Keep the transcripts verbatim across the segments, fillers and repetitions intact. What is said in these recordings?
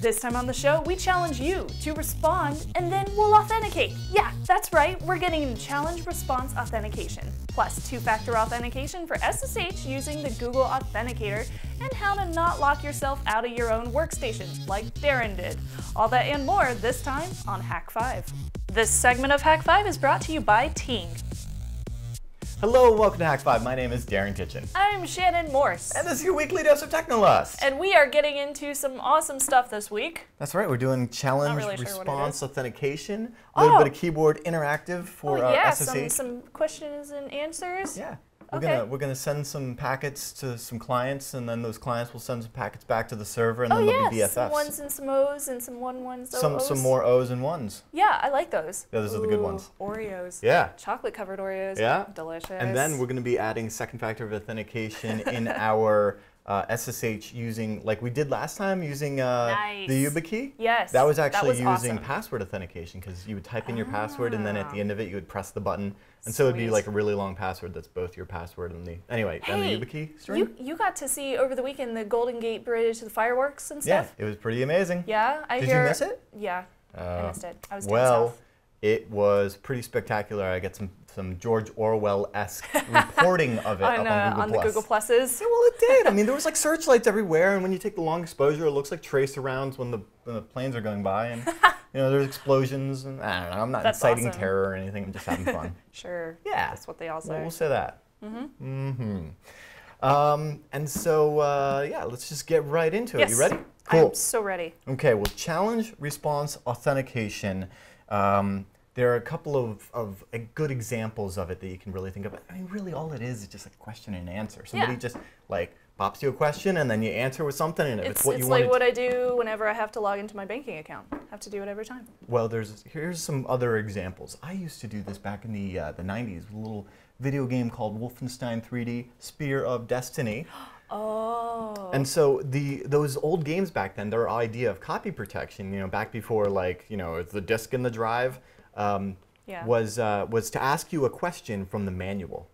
This time on the show, we challenge you to respond and then we'll authenticate. Yeah, that's right, we're getting into challenge response authentication, plus two-factor authentication for S S H using the Google Authenticator, and how to not lock yourself out of your own workstation, like Darren did. All that and more this time on Hak five. This segment of Hak five is brought to you by Ting. Hello and welcome to Hak five. My name is Darren Kitchen. I'm Shannon Morse. And this is your weekly dose of Technolust. And we are getting into some awesome stuff this week. That's right. We're doing challenge really response sure authentication, a little oh. bit of keyboard interactive for oh, yeah, uh, S S H. Some, some questions and answers. Yeah. We're okay. gonna we're gonna send some packets to some clients, and then those clients will send some packets back to the server, and oh, then they'll yes. be B F Fs. Some ones and some O's and some one ones. Oh, some O's. Some more O's and ones. Yeah, I like those. Yeah, those Ooh, are the good ones. Oreos. Yeah. Chocolate covered Oreos. Yeah. Delicious. And then we're gonna be adding second factor of authentication in our uh, S S H using, like we did last time, using uh, nice. the YubiKey. Yes. That was actually that was using awesome. password authentication, because you would type in your ah. password, and then at the end of it, you would press the button. And so Sweet. it'd be like a really long password that's both your password and the anyway hey, and the YubiKey string. You you got to see over the weekend the Golden Gate Bridge, the fireworks and stuff. Yeah, it was pretty amazing. Yeah, I Did hear. Did you miss it? Yeah, uh, I missed it. I was down well, south. It was pretty spectacular. I got some some George Orwell-esque reporting of it on, up uh, on Google on Plus. The Google Pluses. Yeah, well, it did. I mean, there was like searchlights everywhere, and when you take the long exposure, it looks like tracer rounds when the when the planes are going by. And you know, there's explosions, and I don't know, I'm not that's inciting awesome. terror or anything, I'm just having fun. Sure, yeah. That's what they all say. We'll say that. Mm-hmm. Mm-hmm. Um, and so, uh, yeah, let's just get right into yes. it. You ready? Cool. I'm so ready. Okay, well, challenge response authentication. Um, there are a couple of, of uh, good examples of it that you can really think of. I mean, really all it is is just like question and answer. Somebody yeah. just like, pops you a question, and then you answer with something, and if it's, it's what you want. It's like what I do whenever I have to log into my banking account. I have to do it every time. Well, there's here's some other examples. I used to do this back in the uh, the nineties with a little video game called Wolfenstein three D, Spear of Destiny. Oh. And so the those old games back then, their idea of copy protection, you know, back before like you know it's the disk and the drive, um, yeah. was uh, was to ask you a question from the manual.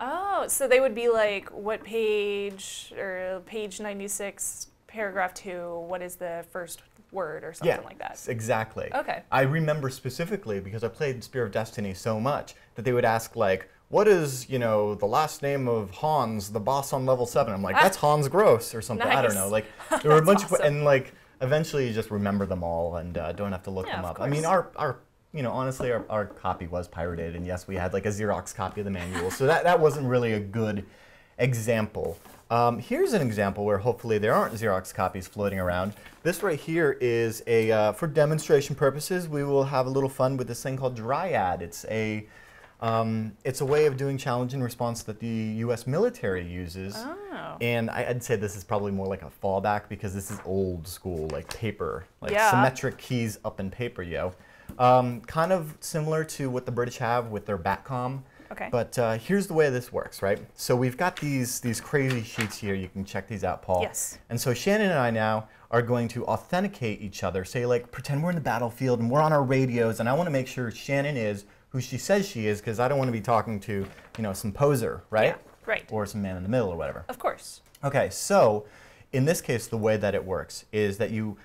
Oh, so they would be like, what page, or page ninety-six, paragraph two, what is the first word, or something yeah, like that? Yeah, exactly. Okay. I remember specifically, because I played Spear of Destiny so much, that they would ask, like, what is, you know, the last name of Hans, the boss on level seven? I'm like, that's ah. Hans Gross, or something. Nice. I don't know. Like, there were a bunch awesome. of, and like, eventually you just remember them all and uh, don't have to look yeah, them up. Course. I mean, our, our You know, honestly, our, our copy was pirated, and yes, we had like a Xerox copy of the manual, so that, that wasn't really a good example. Um, here's an example where hopefully there aren't Xerox copies floating around. This right here is a, uh, for demonstration purposes, we will have a little fun with this thing called Dryad. It's a, um, it's a way of doing challenge and response that the U S military uses. Oh. And I, I'd say this is probably more like a fallback, because this is old school, like paper, like yeah. symmetric keys up in paper, yo. Um, kind of similar to what the British have with their Batcom. Okay. But uh, here's the way this works, right? So we've got these, these crazy sheets here. You can check these out, Paul. Yes. And so Shannon and I now are going to authenticate each other. Say, like, pretend we're in the battlefield and we're on our radios, and I want to make sure Shannon is who she says she is, because I don't want to be talking to, you know, some poser, right? Yeah, right. Or some man in the middle or whatever. Of course. Okay, so in this case, the way that it works is that you,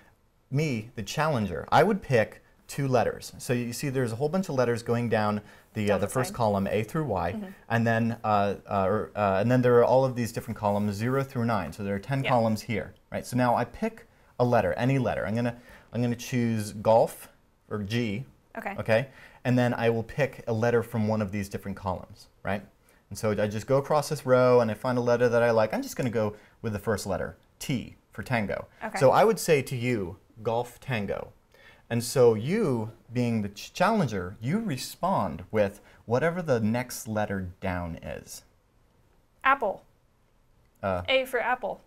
me, the challenger, I would pick two letters. So you see there's a whole bunch of letters going down the, uh, the first side. column, A through Y, mm-hmm. and, then, uh, uh, or, uh, and then there are all of these different columns, zero through nine. So there are ten yeah. columns here, right? So now I pick a letter, any letter. I'm gonna, I'm gonna choose golf, or G, okay. okay? And then I will pick a letter from one of these different columns, right? And so I just go across this row, and I find a letter that I like. I'm just gonna go with the first letter, T, for tango. Okay. So I would say to you, golf tango. And so you, being the challenger, you respond with whatever the next letter down is. Apple. Uh, A for apple.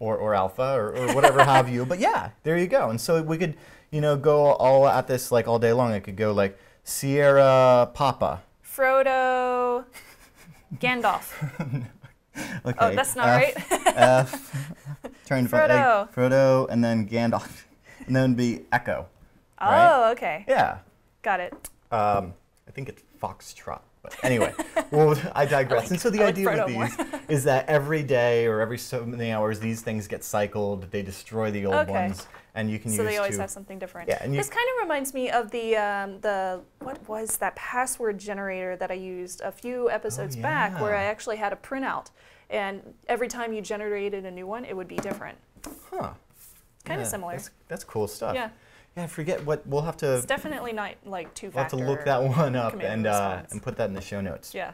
Or, or alpha, or, or whatever have you. But yeah, there you go. And so we could, you know, go all at this like all day long. It could go like Sierra Papa. Frodo Gandalf. Okay. Oh, that's not F, right. F. Turn Frodo. Front, Frodo, and then Gandalf. And then it'd be Echo. Right? Oh, okay. Yeah. Got it. Um, I think it's Foxtrot. But anyway, well, I digress. I like, and so the I idea like with these is that every day or every so many hours, these things get cycled. They destroy the old okay. ones, and you can so use. So they always to, have something different. Yeah, and this kind of reminds me of the um, the what was that password generator that I used a few episodes oh, yeah. back, where I actually had a printout, and every time you generated a new one, it would be different. Huh. Kind of yeah, similar. That's, that's cool stuff. Yeah. Yeah, I forget what we'll have to. It's definitely not like two factor. We'll have to look that one up and uh, and put that in the show notes. Yeah.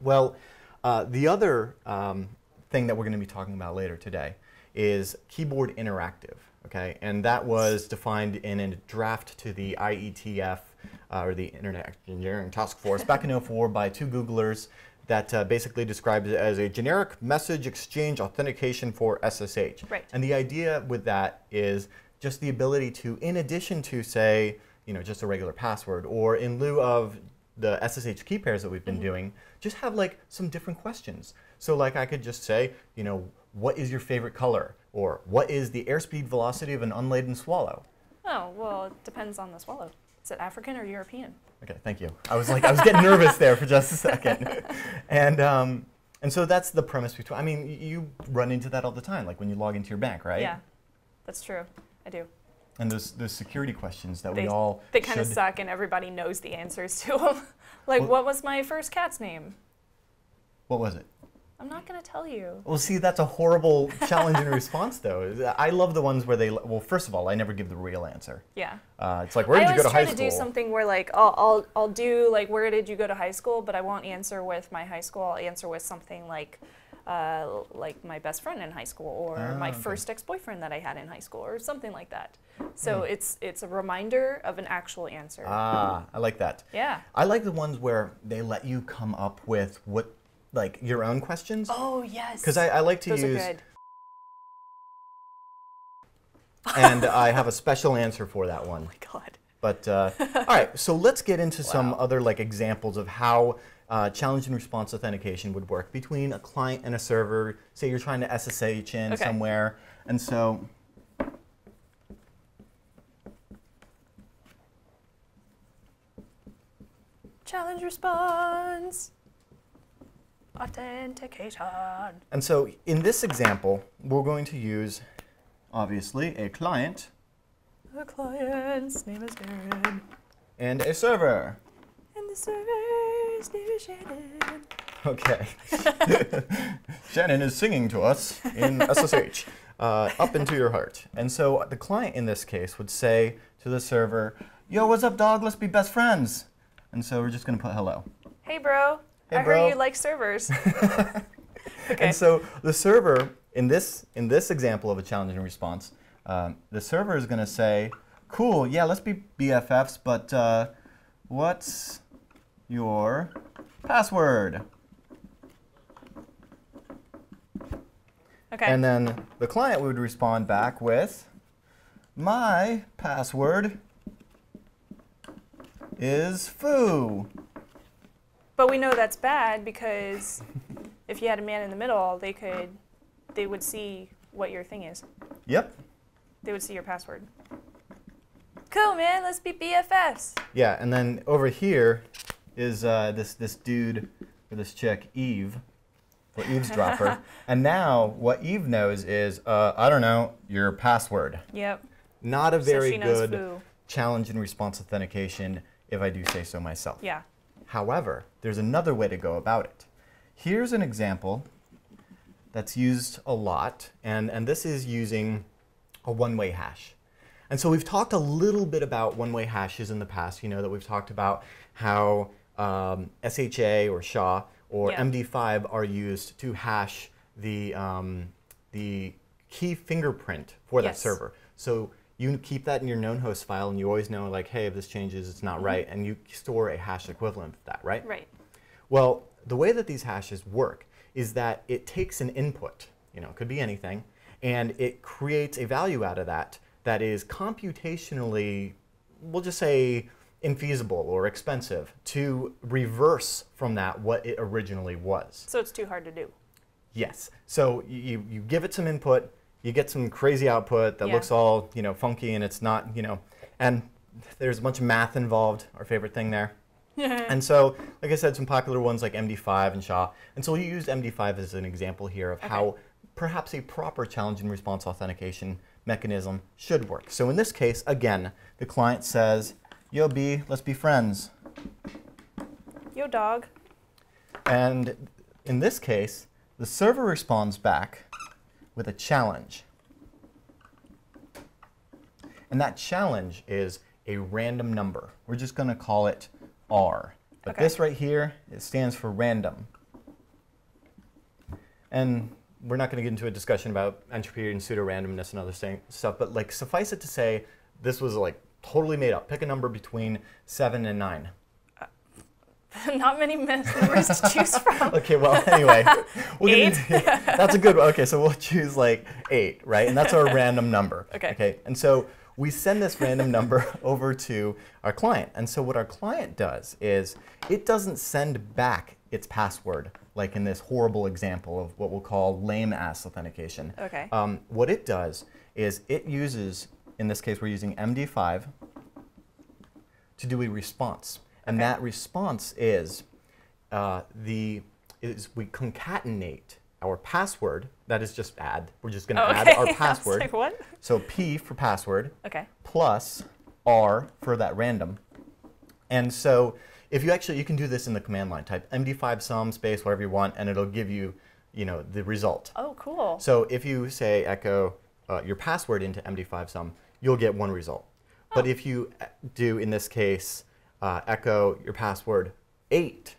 Well, uh, the other um, thing that we're going to be talking about later today is keyboard interactive. Okay, and that was defined in a draft to the I E T F uh, or the Internet Engineering Task Force back in oh four by two Googlers that uh, basically describes it as a generic message exchange authentication for S S H. Right. And the idea with that is just the ability to, in addition to, say, you know, just a regular password, or in lieu of the S S H key pairs that we've been mm-hmm. doing, just have like some different questions. So like I could just say, you know, what is your favorite color? Or what is the airspeed velocity of an unladen swallow? Oh, well, it depends on the swallow. Is it African or European? Okay, thank you. I was like, I was getting nervous there for just a second. And, um, and so that's the premise between, I mean, you run into that all the time, like when you log into your bank, right? Yeah, that's true. I do. And those, those security questions that they, we all They kind of suck and everybody knows the answers to them. Like, well, what was my first cat's name? What was it? I'm not going to tell you. Well, see, that's a horrible challenging response, though. I love the ones where they, well, first of all, I never give the real answer. Yeah. Uh, it's like, where did you go to high school? I always try to do something where, like, I'll, I'll, I'll do, like, where did you go to high school, but I won't answer with my high school. I'll answer with something like, Uh, like my best friend in high school, or oh, my okay. first ex-boyfriend that I had in high school, or something like that. So mm. it's it's a reminder of an actual answer. Ah, I like that. Yeah. I like the ones where they let you come up with what, like your own questions. Oh yes. Because I, I like to Those use. Are good. And I have a special answer for that one. Oh my god. But uh, all right, so let's get into wow. some other like examples of how. Uh, challenge and response authentication would work between a client and a server. Say you're trying to S S H in okay. somewhere, and so challenge response authentication. And so in this example, we're going to use obviously a client. The client's name is Darren. And a server. And the server. Shannon. Okay. Shannon is singing to us in S S H, uh, up into your heart. And so the client in this case would say to the server, yo, what's up, dog? Let's be best friends. And so we're just going to put hello. Hey, bro. Hey, I bro. heard you like servers. okay. And so the server, in this, in this example of a challenge and response, um, the server is going to say, cool, yeah, let's be B F Fs, but uh, what's your password. Okay. And then the client would respond back with, my password is foo. But we know that's bad because if you had a man in the middle, they could, they would see what your thing is. Yep. They would see your password. Cool, man. Let's be B F Fs. Yeah, and then over here is uh, this this dude or this chick Eve, or eavesdropper, and now what Eve knows is uh, I don't know your password. Yep. Not a very so good foo. challenge and response authentication, if I do say so myself. Yeah. However, there's another way to go about it. Here's an example that's used a lot, and and this is using a one-way hash. And so we've talked a little bit about one-way hashes in the past. You know that we've talked about how um, S H A or S H A or yeah. M D five are used to hash the, um, the key fingerprint for yes. that server. So you keep that in your known host file, and you always know, like, hey, if this changes, it's not mm-hmm. right. And you store a hash equivalent of that, right? Right. Well, the way that these hashes work is that it takes an input, you know, it could be anything, and it creates a value out of that that is computationally, we'll just say, infeasible or expensive to reverse from that what it originally was. So it's too hard to do. Yes. So you, you give it some input, you get some crazy output that yeah. looks all, you know, funky, and it's not, you know, and there's a bunch of math involved, our favorite thing there. And so, like I said, some popular ones like M D five and S H A. And so we used M D five as an example here of okay. how perhaps a proper challenge and response authentication mechanism should work. So in this case, again, the client says, yo, B, let's be friends. Yo, dog. And in this case, the server responds back with a challenge. And that challenge is a random number. We're just going to call it R. But okay. this right here, it stands for random. And we're not going to get into a discussion about entropy and pseudo-randomness and other stuff, but like suffice it to say, this was like totally made up. Pick a number between seven and nine. Uh, not many numbers to choose from. Okay, well, anyway, we'll eight. Get into, that's a good one. Okay, so we'll choose like eight, right? And that's our random number. Okay. Okay. And so we send this random number over to our client. And so what our client does is it doesn't send back its password, like in this horrible example of what we'll call lame-ass authentication. Okay. Um, what it does is it uses, in this case, we're using M D five to do a response. And okay. that response is, uh, the, is we concatenate our password. That is just add. We're just going to oh, add okay. our password. I was like, what? So P for password okay. plus R for that random. And so if you actually, you can do this in the command line. Type M D five sum space, whatever you want, and it'll give you, you know, the result. Oh, cool. So if you say echo uh, your password into M D five sum, you'll get one result. Oh. But if you do, in this case, uh, echo your password eight,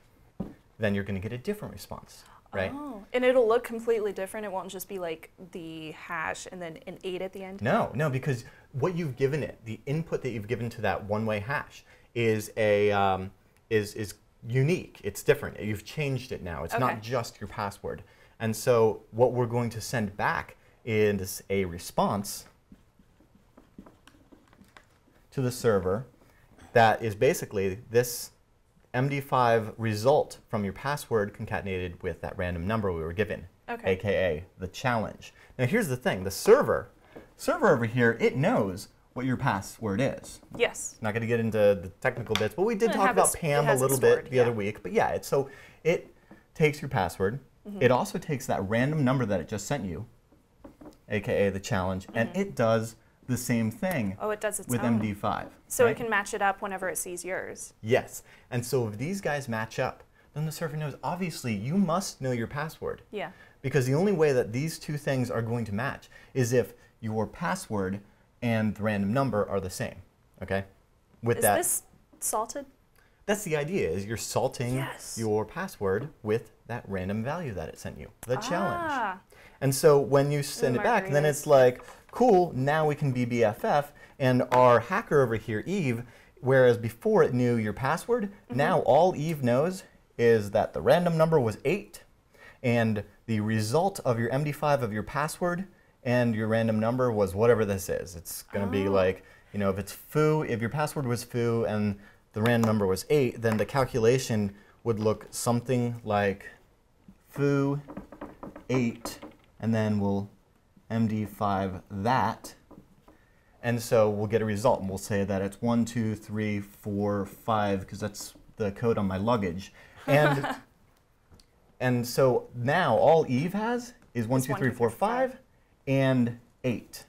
then you're going to get a different response. Right. Oh, and it'll look completely different. It won't just be like the hash and then an eight at the end? No, no, because what you've given it, the input that you've given to that one-way hash is, a, um, is, is unique. It's different. You've changed it now. It's okay. not just your password. And so what we're going to send back is a response to the server that is basically this M D five result from your password concatenated with that random number we were given, okay. A K A the challenge. Now here's the thing, the server, server over here, it knows what your password is. Yes. Not going to get into the technical bits, but we did talk about PAM a little bit the other week. But yeah, it's, so it takes your password. Mm-hmm. It also takes that random number that it just sent you, A K A the challenge, mm-hmm. and it does the same thing oh, it does its with own. M D five. So right? it can match it up whenever it sees yours. Yes. And so if these guys match up, then the server knows, obviously, you must know your password. Yeah. Because the only way that these two things are going to match is if your password and the random number are the same. Okay? With is that, this salted? That's the idea, is you're salting yes. your password with that random value that it sent you, the ah. challenge. And so when you send it back, then it's like, cool, now we can be B F F, and our hacker over here, Eve, whereas before it knew your password, mm-hmm. now all Eve knows is that the random number was eight, and the result of your M D five of your password and your random number was whatever this is. It's going to oh. be like, you know, if it's foo, if your password was foo and the random number was eight, then the calculation would look something like foo eight, and then we'll M D five that, and so we'll get a result, and we'll say that it's one, two, three, four, five, because that's the code on my luggage, and and so now all Eve has is one, two, one, three, two, four, three, five, five, and eight,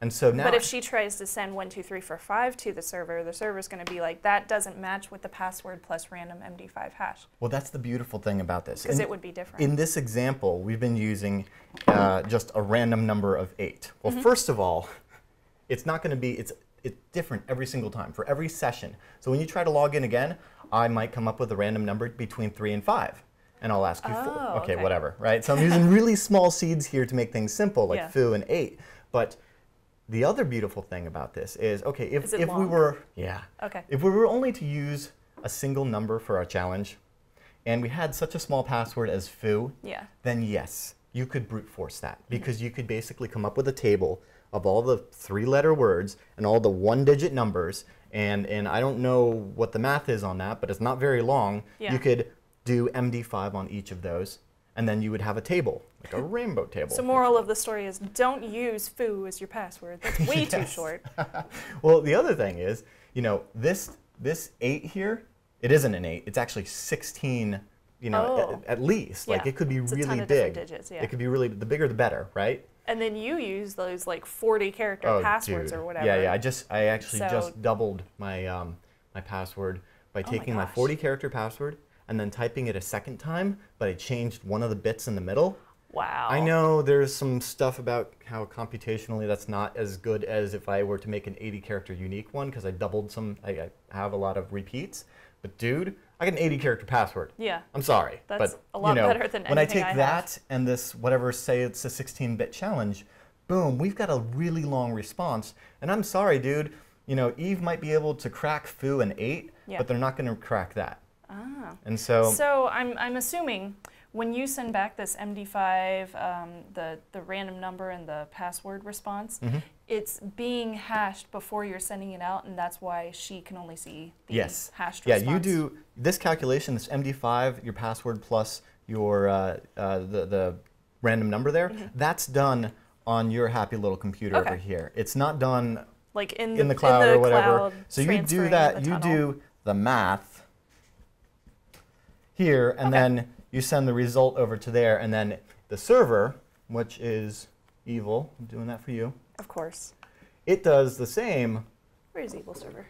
and so now. But if she tries to send one, two, three, four, five to the server, the server's going to be like, that doesn't match with the password plus random M D five hash. Well, that's the beautiful thing about this, because it would be different. In this example, we've been using. Uh, just a random number of eight. Well, mm-hmm. first of all, it's not going to be, it's, it's different every single time for every session. So when you try to log in again, I might come up with a random number between three and five. And I'll ask you, oh, four. Okay, okay, whatever, right? So I'm using really small seeds here to make things simple, like yeah. foo and eight. But the other beautiful thing about this is, okay, if, is if we were, yeah, okay. if we were only to use a single number for our challenge, and we had such a small password as foo, yeah. then yes. you could brute force that, because you could basically come up with a table of all the three-letter words and all the one-digit numbers, and, and I don't know what the math is on that, but it's not very long. Yeah. You could do M D five on each of those, and then you would have a table, like a rainbow table. So moral of the story is, don't use foo as your password. That's way yes. too short. Well, the other thing is, you know, this this eight here, it isn't an eight. It's actually sixteen. You know, oh. at, at least yeah. like it could be it's really a ton of big. Digits, yeah. It could be really the bigger the better, right? And then you use those like forty character oh, passwords dude. or whatever. Yeah, yeah. I just I actually so, just doubled my um, my password by taking oh my, my forty character password and then typing it a second time, but I changed one of the bits in the middle. Wow. I know there's some stuff about how computationally that's not as good as if I were to make an eighty character unique one because I doubled some. I, I have a lot of repeats, but dude, I got an eighty character password. Yeah. I'm sorry. That's but, a lot you know, better than anything when I take I that have. and this, whatever, say it's a sixteen bit challenge, boom, we've got a really long response. And I'm sorry, dude, you know, Eve might be able to crack foo and eight, yeah. but they're not going to crack that. Ah. And so. So I'm, I'm assuming when you send back this M D five, um, the, the random number and the password response, mm-hmm. it's being hashed before you're sending it out, and that's why she can only see the yes. hashed yeah, response. Yeah, you do this calculation, this M D five, your password plus your uh, uh, the, the random number there, mm-hmm. that's done on your happy little computer okay. over here. It's not done like in the, in the cloud in the or whatever. Cloud so you do that, you do the math here, and okay. then you send the result over to there, and then the server, which is evil, I'm doing that for you. Of course. It does the same. Where's evil server?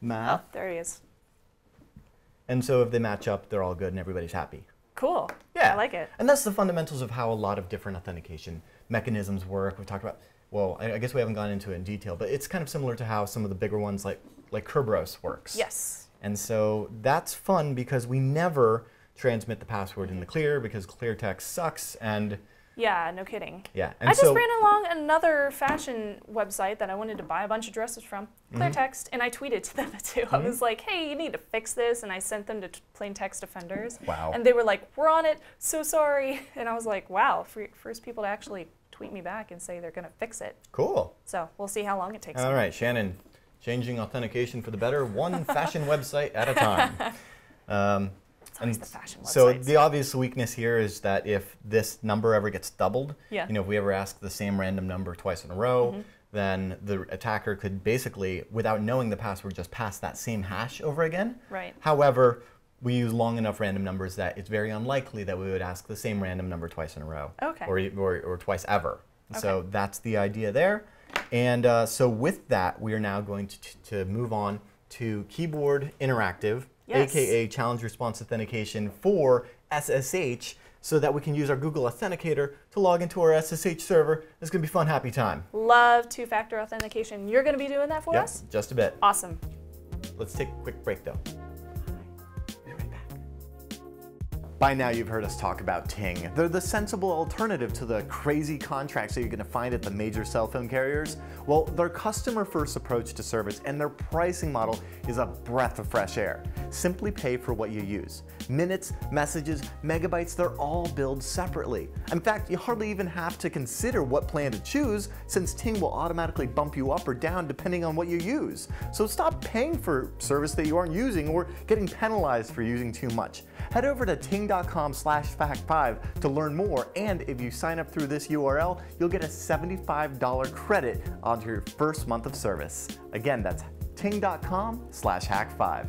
Math. Oh, there he is. And so if they match up, they're all good and everybody's happy. Cool. Yeah. I like it. And that's the fundamentals of how a lot of different authentication mechanisms work. We've talked about, well, I guess we haven't gone into it in detail, but it's kind of similar to how some of the bigger ones like, like Kerberos works. Yes. And so that's fun because we never transmit the password in the clear because clear text sucks and yeah, no kidding. Yeah. And I just so, ran along another fashion website that I wanted to buy a bunch of dresses from, clear mm-hmm. text, and I tweeted to them too. Mm-hmm. I was like, hey, you need to fix this, and I sent them to plain text offenders. Wow. And they were like, we're on it, so sorry. And I was like, wow, first people to actually tweet me back and say they're going to fix it. Cool. So we'll see how long it takes. All right, Shannon, changing authentication for the better, one fashion website at a time. Um, And the so the obvious weakness here is that if this number ever gets doubled, yeah. you know, if we ever ask the same random number twice in a row, mm-hmm. then the attacker could basically, without knowing the password, just pass that same hash over again. Right. However, we use long enough random numbers that it's very unlikely that we would ask the same random number twice in a row, okay. or, or, or twice ever. Okay. So that's the idea there. And uh, so with that, we are now going to, to move on to keyboard interactive. Yes. A K A challenge response authentication for S S H, so that we can use our Google Authenticator to log into our S S H server. It's going to be fun, happy time. Love two-factor authentication. You're going to be doing that for yep, us? Just a bit. Awesome. Let's take a quick break, though. We'll be right back. By now, you've heard us talk about Ting. They're the sensible alternative to the crazy contracts that you're going to find at the major cell phone carriers. Well, their customer-first approach to service and their pricing model is a breath of fresh air. Simply pay for what you use. Minutes, messages, megabytes, they're all billed separately. In fact, you hardly even have to consider what plan to choose since Ting will automatically bump you up or down depending on what you use. So stop paying for service that you aren't using or getting penalized for using too much. Head over to ting dot com slash hak five to learn more, and if you sign up through this U R L, you'll get a seventy-five dollar credit onto your first month of service. Again, that's ting dot com slash hak five.